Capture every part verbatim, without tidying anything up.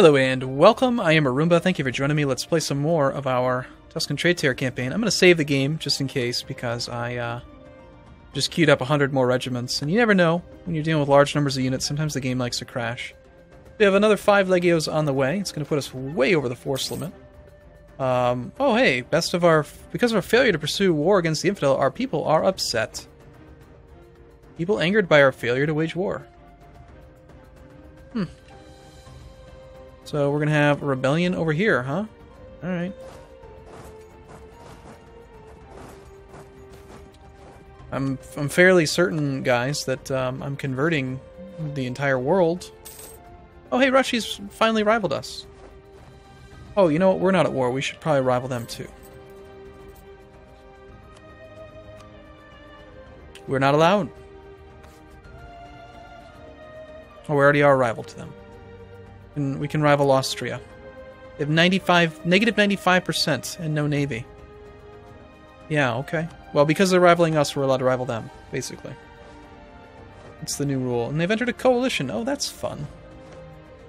Hello and welcome, I am Arumba, thank you for joining me. Let's play some more of our Tuscan Trade Terror campaign. I'm going to save the game just in case because I uh, just queued up one hundred more regiments. And you never know, when you're dealing with large numbers of units, sometimes the game likes to crash. We have another five Legios on the way. It's going to put us way over the force limit. Um, oh hey, best of our, because of our failure to pursue war against the infidel, our people are upset. People angered by our failure to wage war. Hmm. So we're going to have a rebellion over here, huh? Alright. I'm, I'm fairly certain, guys, that um, I'm converting the entire world. Oh, hey, Russia's finally rivaled us. Oh, you know what? We're not at war. We should probably rival them, too. We're not allowed. Oh, we already are a rival to them. And we can rival Austria. They have ninety-five, negative ninety-five percent and no navy. Yeah, okay. Well, because they're rivaling us, we're allowed to rival them, basically. It's the new rule. And they've entered a coalition. Oh, that's fun.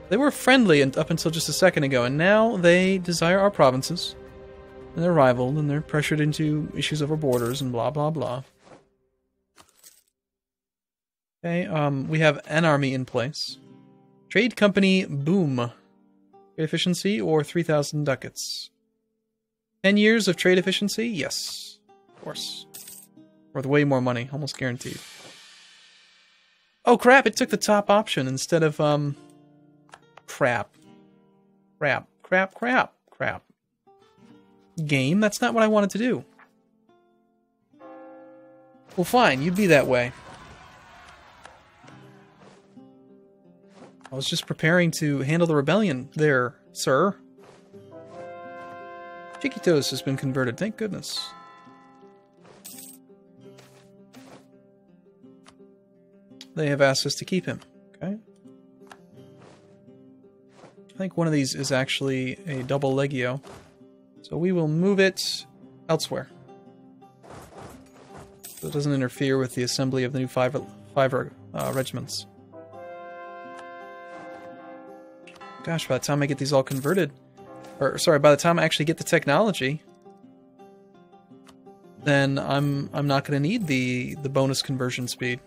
They were friendly up until just a second ago, and now they desire our provinces. And they're rivaled, and they're pressured into issues over borders and blah, blah, blah. Okay, um, we have an army in place. Trade company boom. Trade efficiency or three thousand ducats. Ten years of trade efficiency? Yes. Of course. Worth way more money. Almost guaranteed. Oh crap, it took the top option instead of, um... Crap. Crap. Crap. Crap. Crap. Game? That's not what I wanted to do. Well fine, you'd be that way. I was just preparing to handle the rebellion there, sir. Chiquitos has been converted, thank goodness. They have asked us to keep him, okay? I think one of these is actually a double legio. So we will move it elsewhere. So it doesn't interfere with the assembly of the new five, five uh, regiments. Gosh, by the time I get these all converted, or sorry, by the time I actually get the technology, then I'm I'm not going to need the the bonus conversion speed.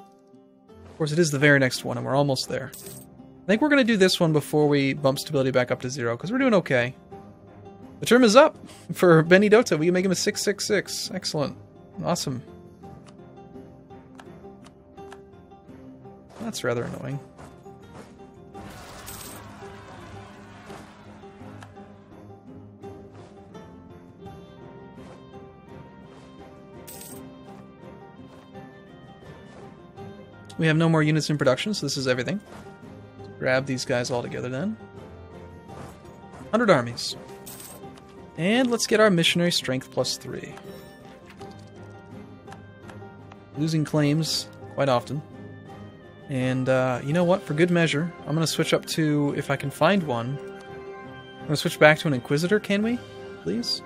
Of course, it is the very next one, and we're almost there. I think we're going to do this one before we bump stability back up to zero, because we're doing okay. The term is up for Benidota. We can make him a six six six. Excellent, awesome. That's rather annoying. We have no more units in production, so this is everything. Grab these guys all together then. one hundred armies. And let's get our missionary strength plus three. Losing claims quite often. And uh, you know what? For good measure, I'm going to switch up to, if I can find one, I'm going to switch back to an Inquisitor, can we? Please?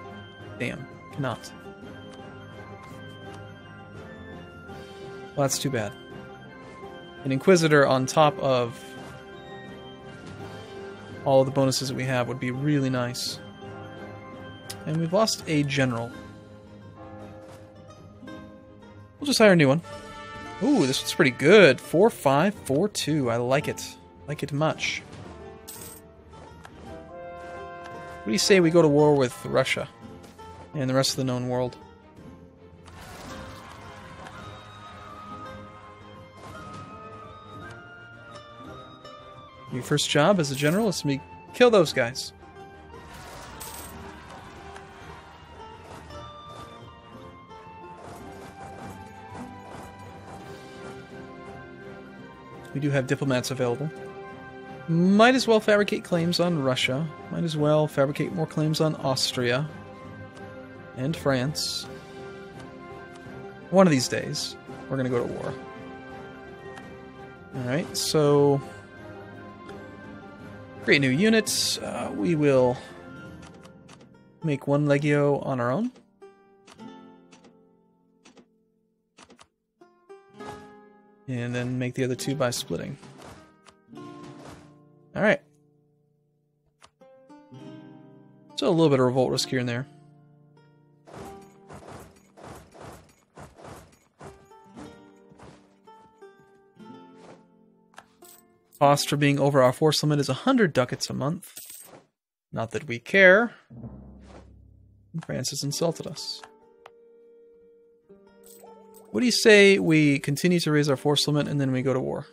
Damn, cannot. Well, that's too bad. An Inquisitor on top of all of the bonuses that we have would be really nice. And we've lost a general. We'll just hire a new one. Ooh, this one's pretty good. four five four two. I like it. Like it much. What do you say we go to war with Russia and the rest of the known world? Your first job as a general is to kill those guys. We do have diplomats available. Might as well fabricate claims on Russia. Might as well fabricate more claims on Austria. And France. One of these days, we're going to go to war. Alright, so... create new units. Uh, we will make one Legio on our own. And then make the other two by splitting. Alright. Still a little bit of revolt risk here and there. Cost for being over our force limit is one hundred ducats a month. Not that we care. France has insulted us. What do you say we continue to raise our force limit and then we go to war?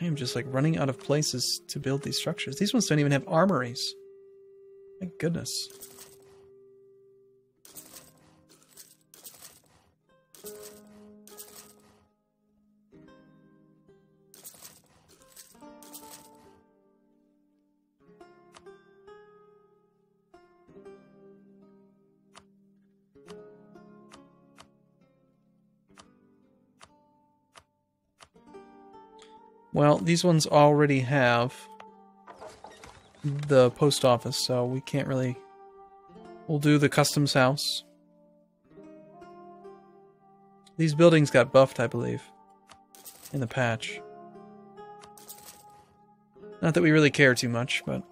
I am just like running out of places to build these structures. These ones don't even have armories. My goodness. Well, these ones already have the post office, so we can't really... We'll do the customs house. These buildings got buffed, I believe, in the patch. Not that we really care too much, but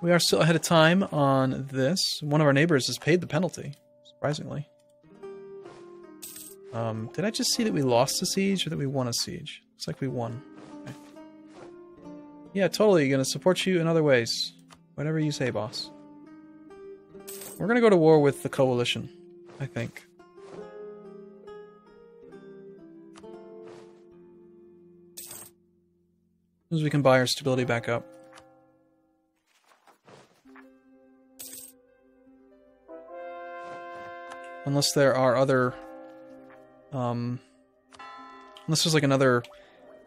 we are still ahead of time on this. One of our neighbors has paid the penalty, surprisingly. Um, did I just see that we lost a siege or that we won a siege? Looks like we won. Yeah, totally. Gonna support you in other ways. Whatever you say, boss. We're gonna go to war with the coalition, I think. As soon as we can buy our stability back up. Unless there are other... Um, unless there's like another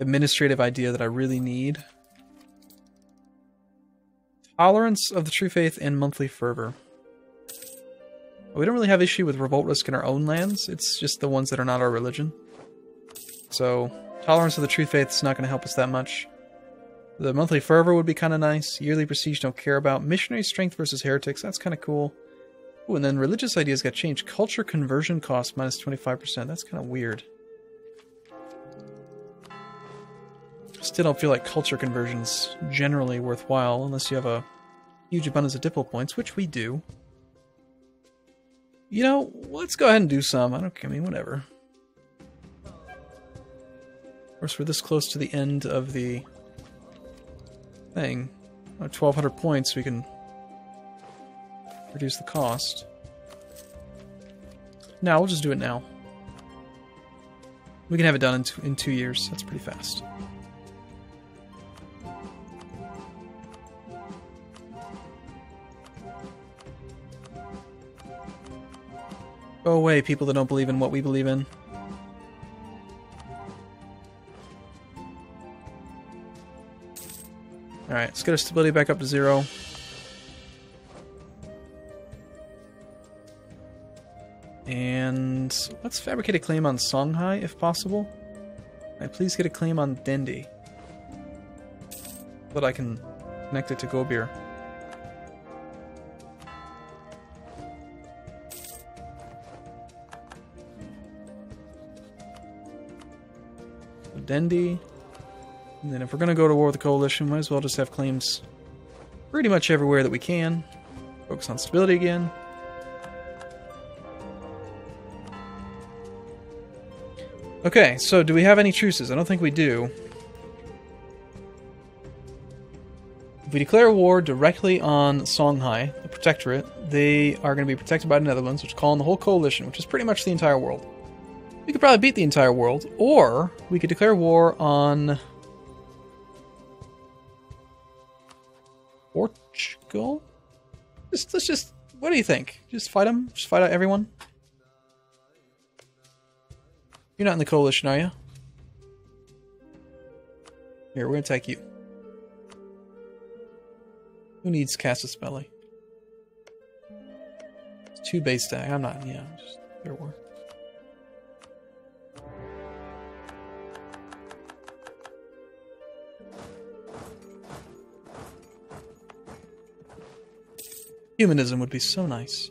administrative idea that I really need. Tolerance of the True Faith and Monthly Fervor. We don't really have issue with revolt risk in our own lands. It's just the ones that are not our religion. So, Tolerance of the True Faith is not going to help us that much. The Monthly Fervor would be kind of nice. Yearly Prestige, don't care about. Missionary Strength versus Heretics, that's kind of cool. Ooh, and then religious ideas got changed. Culture Conversion Cost, minus twenty-five percent. That's kind of weird. Still don't feel like culture conversion's generally worthwhile unless you have a huge abundance of Diplo points, which we do. You know, let's go ahead and do some. I don't care. I mean, whatever. Of course, we're this close to the end of the thing. Oh, twelve hundred points, we can reduce the cost. Now, we'll just do it now. We can have it done in two, in two years. That's pretty fast. Go away, people that don't believe in what we believe in. Alright, let's get our stability back up to zero. And let's fabricate a claim on Songhai, if possible. Alright, please get a claim on Dendi. So that I can connect it to Gobir. Dendi. And then if we're going to go to war with the coalition, might as well just have claims pretty much everywhere that we can. Focus on stability again. Okay, so do we have any truces? I don't think we do. If we declare war directly on Songhai, the protectorate, they are going to be protected by the Netherlands, which call on the whole coalition, which is pretty much the entire world. We could probably beat the entire world, or we could declare war on Portugal. Just, let's just. What do you think? Just fight them. Just fight out everyone. You're not in the coalition, are you? Here, we're gonna attack you. Who needs Cassus Belli? It's two base stack. I'm not. Yeah, just their war. Humanism would be so nice.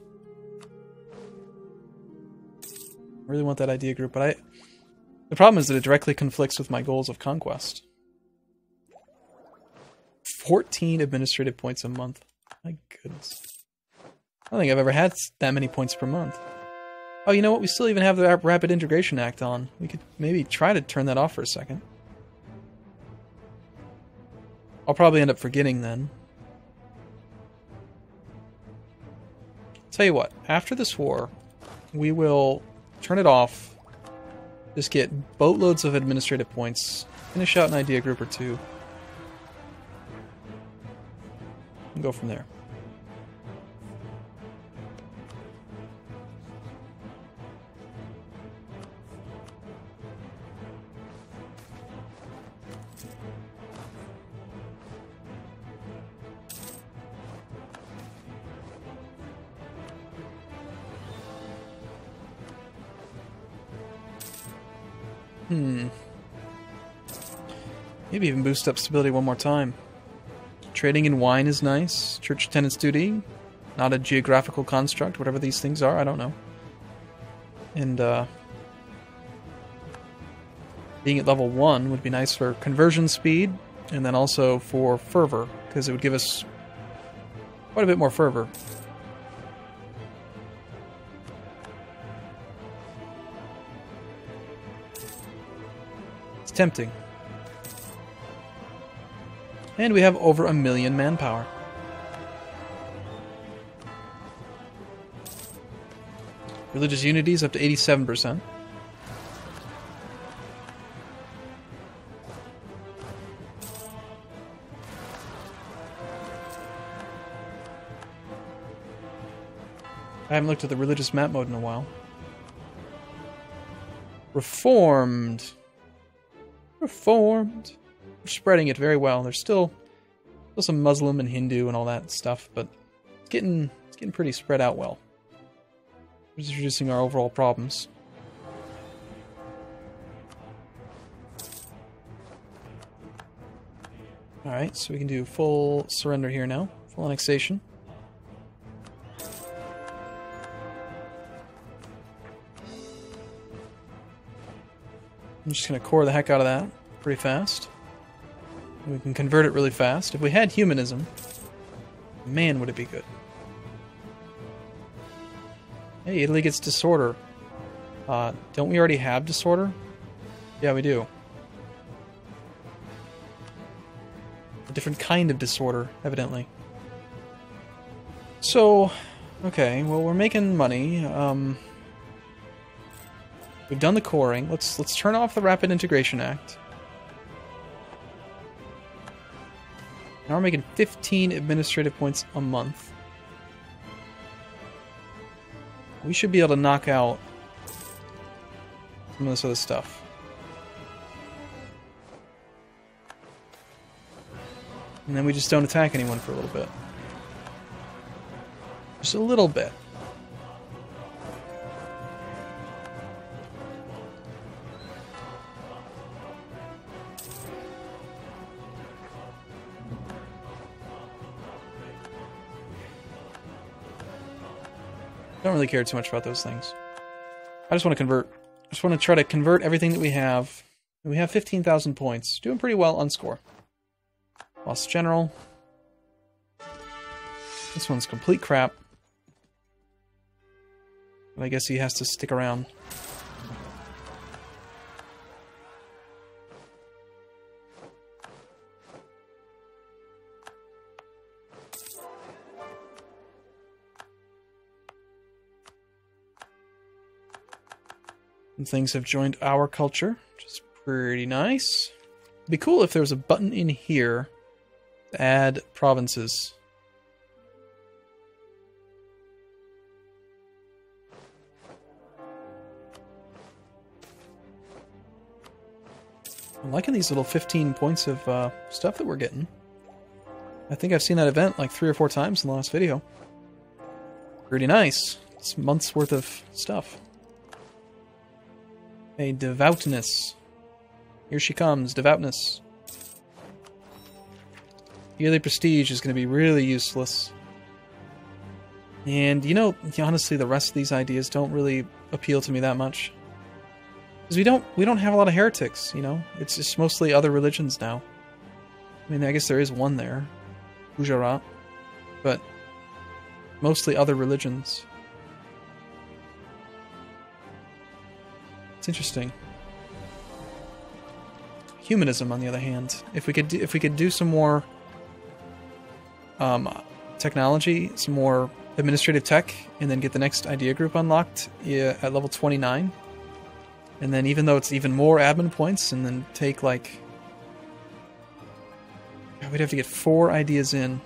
really want that idea group, but I... The problem is that it directly conflicts with my goals of conquest. fourteen administrative points a month. My goodness. I don't think I've ever had that many points per month. Oh, you know what? We still even have the Rapid Integration Act on. We could maybe try to turn that off for a second. I'll probably end up forgetting then. Tell you what, after this war, we will turn it off. Just get boatloads of administrative points. Finish out an idea group or two. And go from there. Hmm. Maybe even boost up stability one more time. Trading in wine is nice. Church attendance duty. Not a geographical construct. Whatever these things are, I don't know. And, uh... being at level one would be nice for conversion speed. And then also for fervor. Because it would give us quite a bit more fervor. Tempting. And we have over a million manpower. Religious unities up to eighty-seven percent. I haven't looked at the religious map mode in a while. Reformed. Reformed. We're spreading it very well. There's still, still some Muslim and Hindu and all that stuff, but it's getting it's getting pretty spread out well. We're just reducing our overall problems. Alright, so we can do full surrender here now. Full annexation. I'm just going to core the heck out of that pretty fast. We can convert it really fast. If we had humanism, man, would it be good. Hey, Italy gets disorder. Uh, don't we already have disorder? Yeah, we do. A different kind of disorder, evidently. So, okay, well, we're making money. Um... We've done the coring. Let's let's turn off the Rapid Integration Act. Now we're making fifteen administrative points a month. We should be able to knock out some of this other stuff. And then we just don't attack anyone for a little bit. Just a little bit. Don't really care too much about those things. I just want to convert. I just want to try to convert everything that we have. And we have fifteen thousand points. Doing pretty well on score. Lost general. This one's complete crap. But I guess he has to stick around. Things have joined our culture, which is pretty nice. It'd be cool if there was a button in here to add provinces. I'm liking these little fifteen points of uh, stuff that we're getting. I think I've seen that event like three or four times in the last video. Pretty nice. It's a month's worth of stuff. A devoutness. Here she comes, devoutness. Yearly prestige is going to be really useless. And, you know, honestly, the rest of these ideas don't really appeal to me that much. Because we don't we don't have a lot of heretics, you know? It's just mostly other religions now. I mean, I guess there is one there, Gujarat, but mostly other religions. It's interesting. Humanism, on the other hand, if we could do, if we could do some more um, technology, some more administrative tech, and then get the next idea group unlocked yeah, at level twenty-nine, and then even though it's even more admin points, and then take like we'd have to get four ideas in.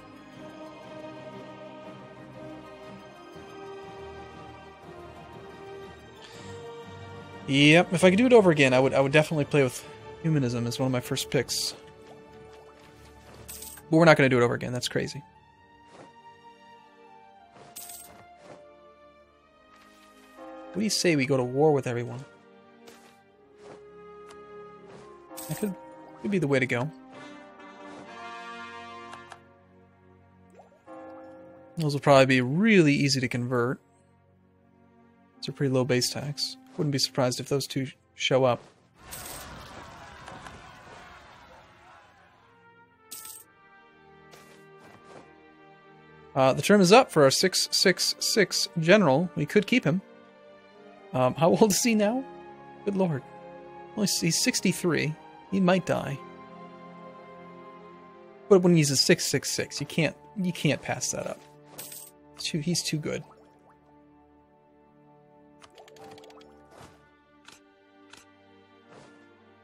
Yep, if I could do it over again, I would I would definitely play with Humanism as one of my first picks. But we're not going to do it over again. That's crazy. What do you say we go to war with everyone? That could, could be the way to go. Those will probably be really easy to convert. It's a pretty low base tax. Wouldn't be surprised if those two show up. Uh, the term is up for our six six six general. We could keep him. Um, how old is he now? Good lord. Well, he's sixty-three. He might die. But when he's a six six six, you can't you can't pass that up. Too, he's too good.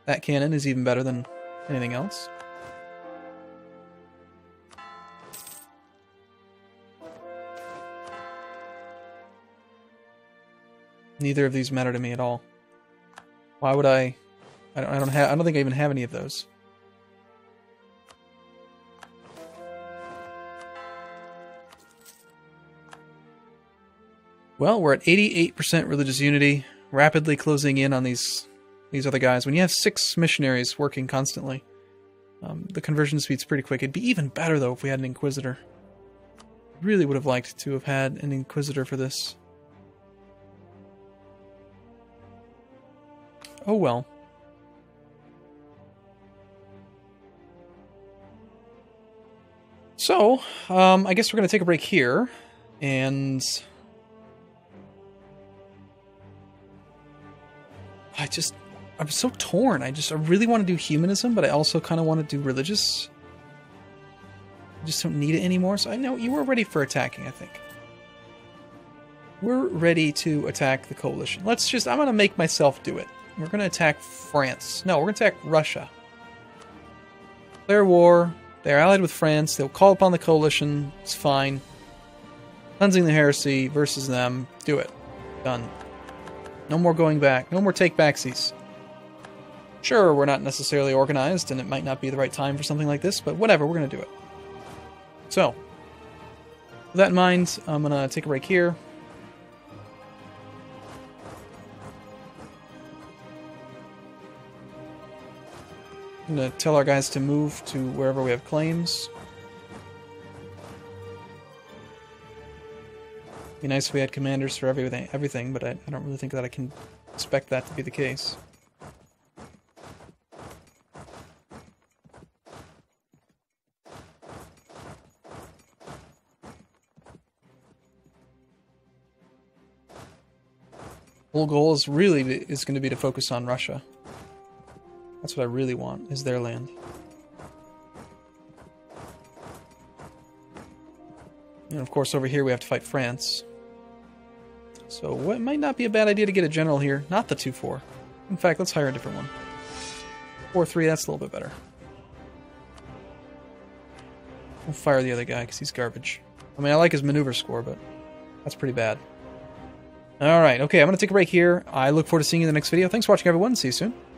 That cannon is even better than anything else. Neither of these matter to me at all. Why would I? I don't. I don't have. I don't think I even have any of those. Well, we're at eighty-eight percent religious unity, rapidly closing in on these these other guys. When you have six missionaries working constantly, um, the conversion speed's pretty quick. It'd be even better, though, if we had an Inquisitor. Really would have liked to have had an Inquisitor for this. Oh well. So, um, I guess we're going to take a break here, and... I just, I'm so torn. I just, I really want to do humanism, but I also kind of want to do religious. I just don't need it anymore. So I know you were ready for attacking, I think. We're ready to attack the coalition. Let's just, I'm going to make myself do it. We're going to attack France. No, we're going to attack Russia. Declare war. They're allied with France. They'll call upon the coalition. It's fine. Cleansing the heresy versus them. Do it. Done. No more going back. No more take-backsies. Sure, we're not necessarily organized, and it might not be the right time for something like this, but whatever, we're going to do it. So, with that in mind, I'm going to take a break here. I'm going to tell our guys to move to wherever we have claims. Be nice if we had commanders for everything, everything, but I, I don't really think that I can expect that to be the case. The whole goal is really is going to be to focus on Russia. That's what I really want, is their land. And of course over here we have to fight France. So what might not be a bad idea to get a general here. Not the two four. In fact, let's hire a different one. four three, that's a little bit better. We'll fire the other guy because he's garbage. I mean, I like his maneuver score, but that's pretty bad. Alright, okay, I'm going to take a break here. I look forward to seeing you in the next video. Thanks for watching, everyone. See you soon.